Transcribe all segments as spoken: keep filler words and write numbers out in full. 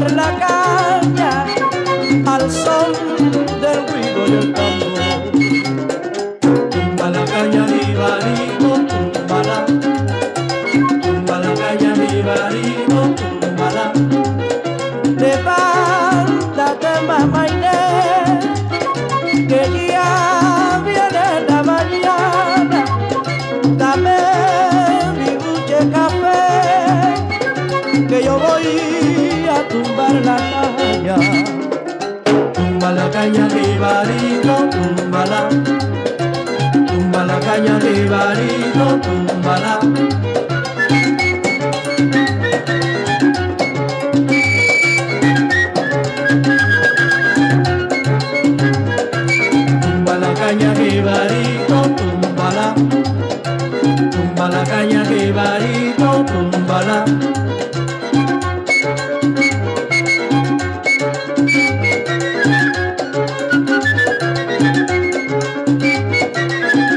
bailar la caña al son del ruido y el tambor. Tumba la caña, mi marido, túmbala. Tumba la caña, mi marido, túmbala. Levántate, mamá, y nena, que ya viene la mañana. Dame mi buche café, que yo voy a tumbar la caña. Tumba la caña, jibarito, túmbala. Tumba la caña, jibarito, túmbala. Tumba la caña, jibarito, túmbala. Tumba la caña, jibarito, túmbala. Tumba la caña, jibarito, túmbala.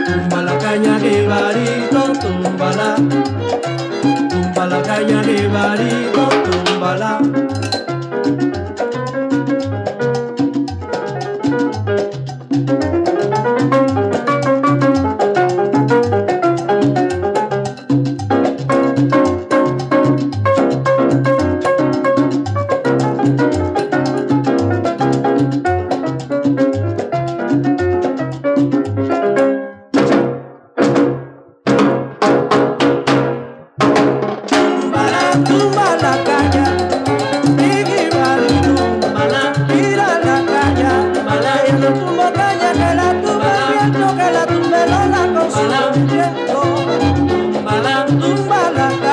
Tumba la caña, jibarito, túmbala. Tira la caña, túmbala. Y no tumba caña, que la tumba viento, que la tumbe no la consigue el viento. Tumba la caña.